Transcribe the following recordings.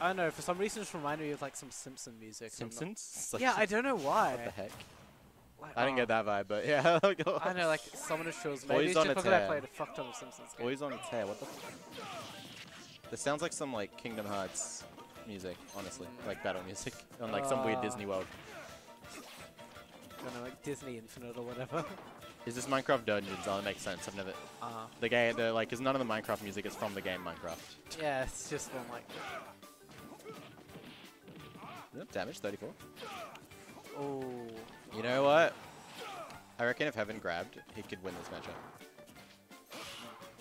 I don't know, for some reason it's reminded me of like some Simpsons music. Simpsons? Like, yeah, I don't know why. What the heck? Like, I didn't get that vibe, but yeah. I know, like, someone just shows me. Maybe it's just because I played a fuck ton of Simpsons games. Boys on a tear, what the fuck? This sounds like some, like, Kingdom Hearts music, honestly. Like, battle music. On, like, some weird Disney world. I don't know, like, Disney Infinite or whatever. Is this Minecraft Dungeons? Oh, it makes sense. I've never... The game, like, is none of the Minecraft music. It's from the game Minecraft. Yeah, it's just from, like... Damage, 34. Oh. You know what? I reckon if Heaven grabbed, he could win this matchup.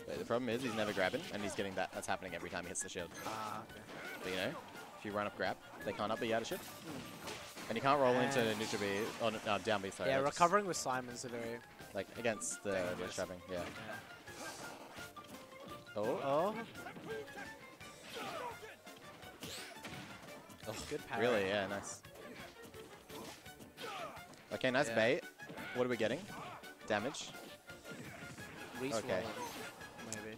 But the problem is he's never grabbing, and he's getting that. That's happening every time he hits the shield. Okay. But you know, if you run up grab, they can't up be out of shield. And you can't roll into neutral B, or down B, sorry. Yeah, recovering with Simon's a very... Like, against the trapping, yeah. Oh. Oh, good parry. Really, yeah, nice. Okay, nice bait. What are we getting? Damage. Reese okay. Maybe.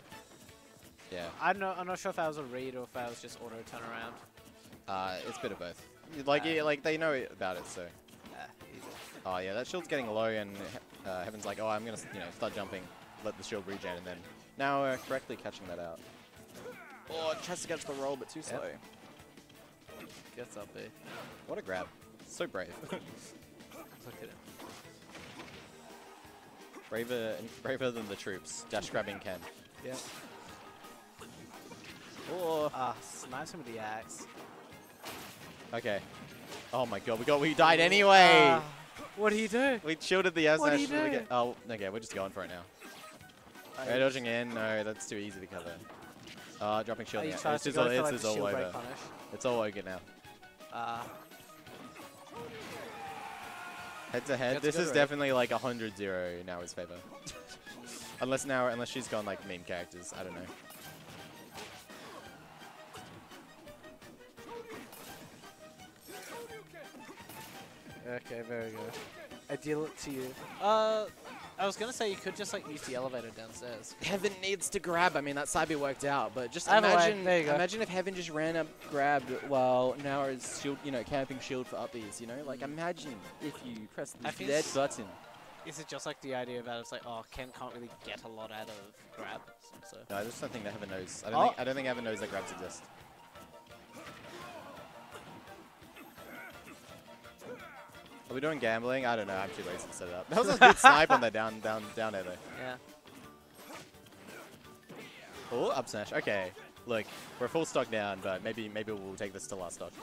Yeah. I'm not sure if that was a read or if that was just auto turn around. It's a bit of both. Like, yeah, like they know about it, so. Easy. Oh yeah, that shield's getting low, and Heaven's like, oh, I'm gonna, you know, start jumping, let the shield regen, and then now we're correctly catching that out. Oh, it tries to catch the roll, but too slow. Gets up there. What a grab! So brave. Look at it. Braver than the troops. Dash grabbing Ken. Yeah. Oh, snipes him with the axe. Okay. Oh my god, we died anyway. What do you do? We shielded the ass. What do you do? Oh, okay, we're just going for it now. Right, dodging in. No, that's too easy to cover. Dropping shield. It's all over. It's all over now. Head to head. This is definitely like 100-0 in Naora's favor. unless she's gone like meme characters. I don't know. Okay, very good. I deal it to you. I was gonna say you could just like use the elevator downstairs. Heaven needs to grab. I mean, that side B worked out, but just imagine if Heaven just ran up, grabbed while Naora is shield, you know, camping shield for uppies. You know, like imagine if you press the Z button. Is it just like the idea that it's like, oh, Ken can't really get a lot out of grab? So. No, I just don't think that Heaven knows. I don't think Heaven knows that grabs exist. Are we doing gambling? I don't know. I'm too lazy to set it up. That was a good snipe on that down air though. Yeah. Oh, up smash. Okay. Look, we're full stock down, but maybe we'll take this to last stock.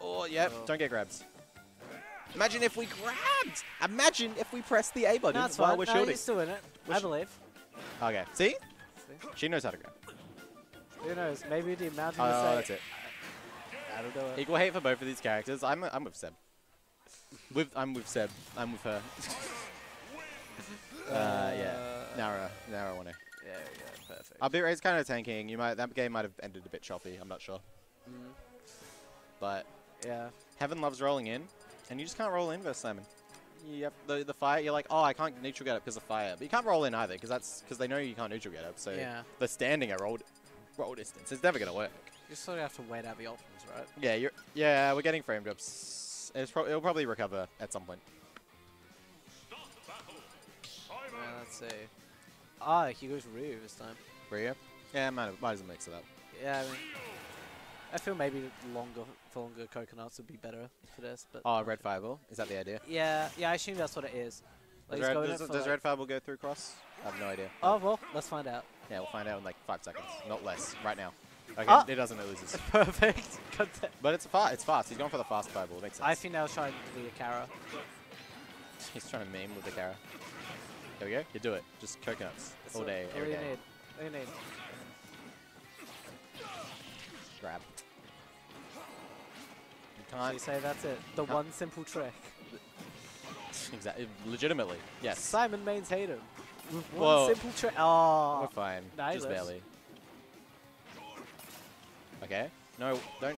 Oh, yep. Oh. Don't get grabs. Imagine if we grabbed. Imagine if we pressed the A button while we're shielding. No, you're still in it. I believe. Okay. See? She knows how to grab. Who knows? Maybe the amount of mistakes. Oh, that's it. Equal hate for both of these characters. I'm with Seb. I'm with Seb. I'm with her. Yeah. Naora won it. Yeah, yeah, perfect. Our bit rate's kind of tanking. That game might have ended a bit choppy. I'm not sure. But yeah, Heaven loves rolling in, and you just can't roll in versus Simon. Yep. The fire. You're like, oh, I can't neutral get up because of fire, but you can't roll in either because they know you can't neutral get up. So yeah, they're standing at roll distance. It's never gonna work. You sort of have to wait out the options, right? Yeah, we're getting frame drops. It'll probably recover at some point. Let's see. Ah, he goes Ryu this time. Ryu? Yeah, might as well mix it up. Yeah, I mean, I feel maybe longer coconuts would be better for this. But red fireball? Is that the idea? Yeah, I assume that's what it is. Like does red fireball go through cross? I have no idea. Oh, well, let's find out. Yeah, we'll find out in like 5 seconds. Not less, right now. Okay, it doesn't, it loses. Perfect. But it's fast. He's going for the fast fireball. It makes sense. I think now he's trying to do the Kara. He's trying to meme with the Kara. There we go. You do it. Just coconuts. That's all day, every day. What do you need? Grab. You can't. So you say that's it. The one simple trick. Exactly. Legitimately. Yes. Simon maintained him. With one simple trick. Oh. We're fine. Just barely. Okay. No, don't